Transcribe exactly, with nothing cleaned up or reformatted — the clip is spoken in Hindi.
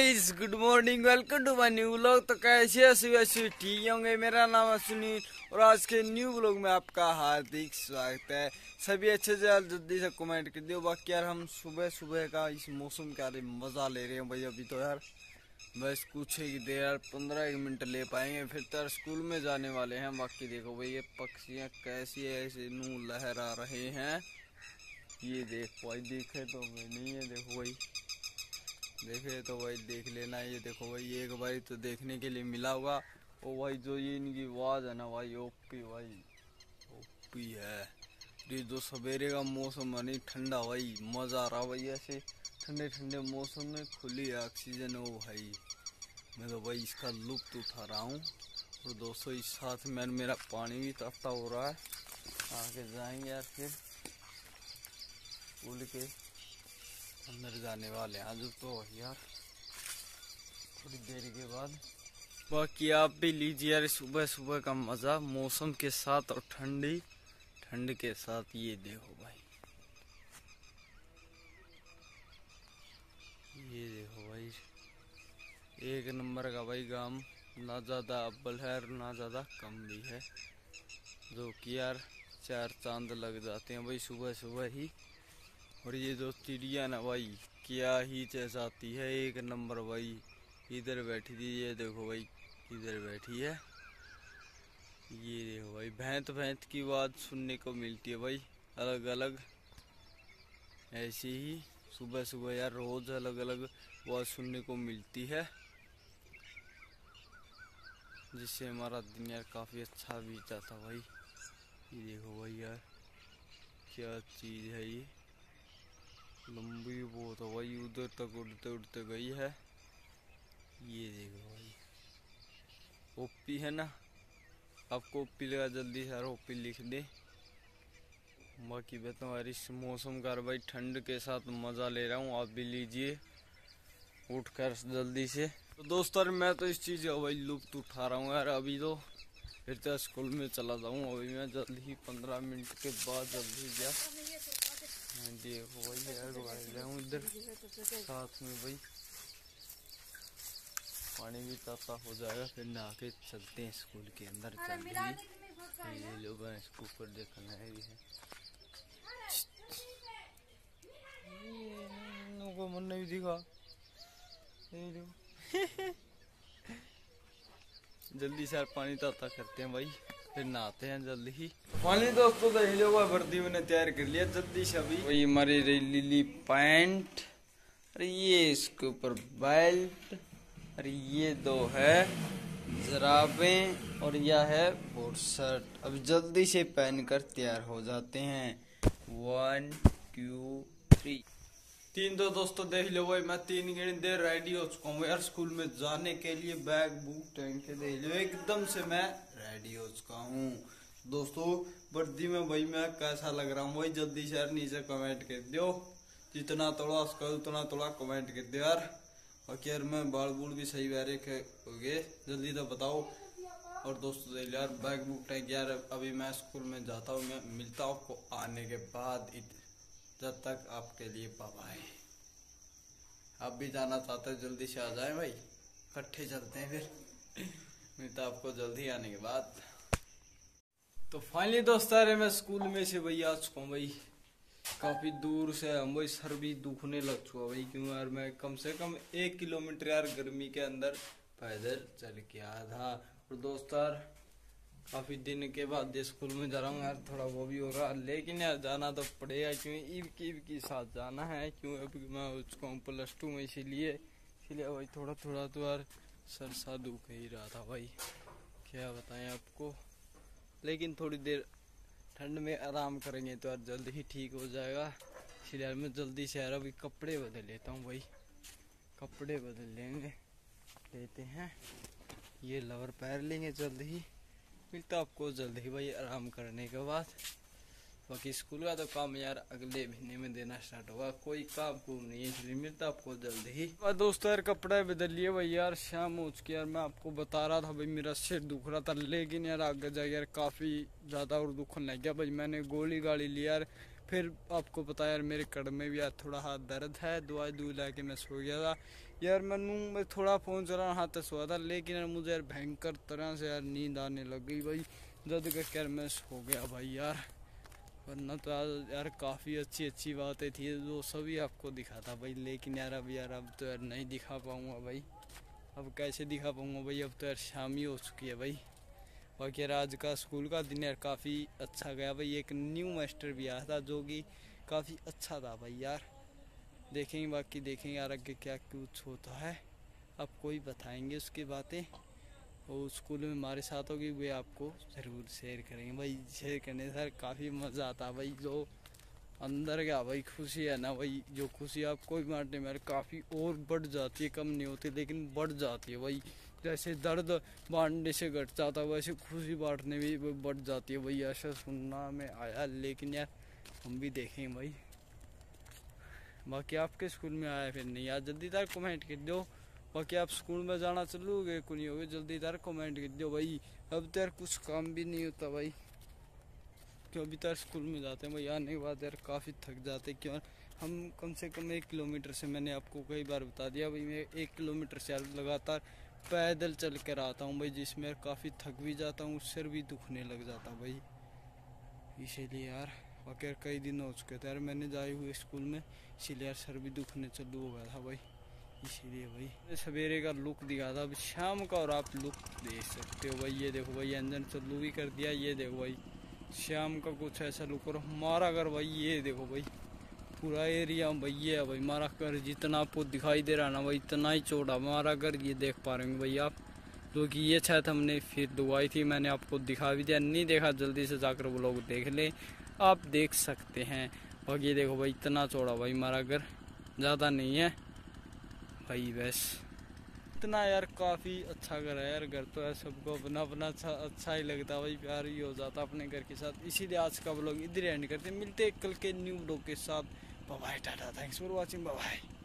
Guys good morning, welcome to my new vlog. तो कैसे ऐसे ठीक होंगे। मेरा नाम है सुनील और आज के न्यू व्लॉग में आपका हार्दिक स्वागत है। सभी अच्छे से जल्दी से कमेंट कर दियो। बाकी यार हम सुबह सुबह का इस मौसम का मज़ा ले रहे हैं भाई। अभी तो यार बस कुछ ही देर यार पंद्रह एक मिनट ले पाएंगे, फिर तो स्कूल में जाने वाले हैं। बाकी देखो भाई ये पक्षियाँ कैसी ऐसे नूं लहरा रहे हैं, ये देख भाई। देखे तो नहीं है, देखो भाई देखे तो भाई देख लेना। ये देखो भाई एक भाई तो देखने के लिए मिला होगा। ओ भाई जो ये इनकी आवाज़ है ना भाई, ओपी भाई ओपी है। ये जो सवेरे का मौसम है नहीं, ठंडा भाई मज़ा आ रहा भाई। ऐसे ठंडे ठंडे मौसम में खुली ऑक्सीजन हो भाई। मैं तो भाई इसका लुत्फ उठा रहा हूँ। और दोस्तों इस साथ में मेरा पानी भी तफ्ता हो रहा है। आके जाएंगे यार फिर स्कूल के अंदर जाने वाले हैं आज तो यार थोड़ी देर के बाद। बाकी आप भी लीजिए यार सुबह सुबह का मज़ा मौसम के साथ और ठंडी ठंड के साथ। ये देखो भाई ये देखो भाई एक नंबर का भाई गांव, ना ज़्यादा अब्बल है और ना ज़्यादा कम भी है। जो कि यार चार चांद लग जाते हैं भाई सुबह सुबह ही। और ये जो चिड़िया ना भाई क्या ही चहचहाती है, एक नंबर भाई। इधर बैठी थी ये देखो भाई, इधर बैठी है। ये देखो भाई भैंत भैंत की आवाज़ सुनने को मिलती है भाई अलग अलग। ऐसे ही सुबह सुबह यार रोज़ अलग अलग आवाज़ सुनने को मिलती है, जिससे हमारा दिन यार काफ़ी अच्छा बीत जाता भाई। ये देखो भाई यार क्या चीज़ है, ये लंबी बहुत है भाई, उधर तक उड़ते उड़ते गई है। ये देखो भाई ओपी है ना, आपको ओपी लगा जल्दी सारा ओपी लिख दे। बाकी बताऊँ यार इस मौसम का भाई ठंड के साथ मज़ा ले रहा हूँ, आप भी लीजिए उठकर जल्दी से। तो दोस्तों मैं तो इस चीज़ का भाई लुत्फ उठा रहा हूँ यार। अभी तो फिर तो स्कूल में चला जाऊँ। अभी मैं जल्दी ही पंद्रह मिनट के बाद जल्दी गया। देखो भाई यार भाई इधर साथ में भाई पानी भी ताज़ा हो जाएगा, फिर नहा के चलते हैं स्कूल के अंदर। चलिए ये लोग हैं इसको ऊपर देखना है। ये को मन नहीं दिखा, जल्दी से यार पानी ताज़ा करते हैं भाई, फिर नहाते हैं जल्दी ही। फाइनली दोस्तों तो हिलो का वर्दी मैंने तैयार कर लिया जल्दी से। अभी वही हमारी लीली पैंट, अरे ये इसके ऊपर बेल्ट, अरे ये दो है जराबें और यह है बोर्ड शर्ट। अब जल्दी से पहन कर तैयार हो जाते हैं। वन टू थ्री तीन। तो दोस्तों देख लो भाई मैं तीन घंटे देर रेडी हो चुका हूँ यार स्कूल में जाने के लिए। बैग बुक टाइम के देख लो एकदम से मैं रेडी हो चुका हूँ। दोस्तों वर्दी में भाई मैं कैसा लग रहा हूँ भाई जल्दी से यार नीचे कमेंट कर दो, जितना थोड़ा उसका उतना थोड़ा कमेंट कर दो यार। बाकी यार मैं बाल बूल भी सही वारे के हो गए जल्दी तो बताओ। और दोस्तों देख यार बैग बुक टैंक यार अभी मैं स्कूल में जाता हूँ। मैं मिलता हूँ आपको आने के बाद। जब तक आपके लिए बाय। आप भी जाना चाहते हो जल्दी से आ जाए भाई, इकट्ठे चलते हैं फिर। मिलता आपको जल्दी आने के बाद। तो फाइनली दोस्त यार मैं स्कूल में से भाई आ चुका हूँ भाई। काफ़ी दूर से हम भाई, सर भी दुखने लग चुका भाई, क्यों यार मैं कम से कम एक किलोमीटर यार गर्मी के अंदर पैदल चल के आया था। और दोस्त यार काफ़ी दिन के बाद स्कूल में जा रहा हूँ यार, थोड़ा वो भी हो रहा लेकिन यार जाना तो पड़ेगा क्योंकि ईब की ईब के साथ जाना है। क्यों अभी मैं हो चुका हूँ प्लस टू में, इसीलिए इसीलिए भाई थोड़ा थोड़ा तो यार सर सा दुख ही रहा था भाई, क्या बताएं आपको। लेकिन थोड़ी देर ठंड में आराम करेंगे तो यार जल्दी ही ठीक हो जाएगा। इसलिए यार मैं जल्दी से यार अभी कपड़े बदल लेता हूँ भाई, कपड़े बदल लेंगे लेते हैं ये लवर पैर लेंगे जल्दी ही। मिलता आपको जल्दी ही भाई आराम करने के बाद। बाकी स्कूल का तो काम यार अगले महीने में देना स्टार्ट होगा, कोई काम कुम नहीं है, इसलिए मिलता आपको जल्दी ही। और दोस्तों यार कपड़ा बदल लिए भाई यार, शाम हो चुकी यार। मैं आपको बता रहा था भाई मेरा सिर दुख रहा था, लेकिन यार आगे जाके यार काफ़ी ज़्यादा और दुखने लग गया भाई। मैंने गोली गाड़ी ली यार, फिर आपको पता यार मेरे कड़ में भी यार थोड़ा हाथ दर्द है, दवाई दूध ला के मैं सो गया था। यार मैं मैं थोड़ा फ़ोन चलाना हाथ से हुआ था, लेकिन यार मुझे यार भयंकर तरह से यार नींद आने लग गई भाई, दर्द का कैरमेस हो गया भाई यार। वरना तो यार यार काफ़ी अच्छी अच्छी बातें थी जो सभी आपको दिखा था भाई, लेकिन यार अब यार अब तो यार नहीं दिखा पाऊँगा भाई, अब कैसे दिखा पाऊँगा भाई, अब तो यार शाम ही हो चुकी है भाई। बाकी यार आज का स्कूल का दिन यार काफ़ी अच्छा गया भाई, एक न्यू मास्टर भी आया था जो कि काफ़ी अच्छा था भाई यार। देखेंगे बाकी देखेंगे यार आगे क्या कुछ होता है, आपको ही बताएंगे उसकी बातें, और स्कूल में हमारे साथ होगी वे आपको ज़रूर शेयर करेंगे भाई। शेयर करने से काफ़ी मज़ा आता भाई, जो अंदर गया भाई खुशी है ना भाई, जो खुशी आपको भी बांटने में काफ़ी और बढ़ जाती है, कम नहीं होती लेकिन बढ़ जाती है भाई। जैसे दर्द बांटने से घट जाता है वैसे खुशी बांटने में बढ़ जाती है भाई, ऐसा सुनना में आया, लेकिन यार हम भी देखें भाई। बाकी आपके स्कूल में आया फिर नहीं यार, जल्दी तार कमेंट कर दो। बाकी आप स्कूल में जाना चलोगे को नहीं होगे, जल्दी तार कमेंट कर दो भाई। अब तो यार कुछ काम भी नहीं होता भाई, क्यों अभी तार स्कूल में जाते हैं भाई, आने के बाद यार काफ़ी थक जाते क्यों। हम कम से कम एक किलोमीटर से, मैंने आपको कई बार बता दिया भाई, मैं एक किलोमीटर से यार लगातार पैदल चल कर आता हूँ भाई, जिसमें काफ़ी थक भी जाता हूँ, सिर भी दुखने लग जाता भाई, इसीलिए यार। बाकी यार कई दिन हो चुके थे यार मैंने जाए हुए स्कूल में, इसीलिए यार सर भी दुखने चालू हो गया था भाई, इसीलिए भाई। सवेरे का लुक दिखा था, अब शाम का और आप लुक देख सकते हो भाई। ये देखो भाई इंजन चालू भी कर दिया, ये देखो भाई शाम का कुछ ऐसा लुक, और हमारा घर भाई ये देखो भाई पूरा एरिया भाई ये है भाई हमारा घर, जितना आपको दिखाई दे रहा ना भाई इतना ही चौड़ा हमारा घर, ये देख पा रहे होंगे भाई आप, जो कि ये शायद हमने फिर दुआई थी, मैंने आपको दिखा भी दिया, नहीं देखा जल्दी से जाकर वो लोग देख ले, आप देख सकते हैं। बाकी ये देखो भाई इतना चौड़ा भाई हमारा घर, ज़्यादा नहीं है भाई बस इतना यार, काफ़ी अच्छा घर है यार। घर तो यार सबको अपना अपना अच्छा अच्छा ही लगता भाई, प्यार ही हो जाता अपने घर के साथ, इसीलिए आज का व्लॉग इधर एंड करते हैं। मिलते हैं कल के न्यू व्लॉग के साथ, bye bye tata, thanks for watching, bye bye.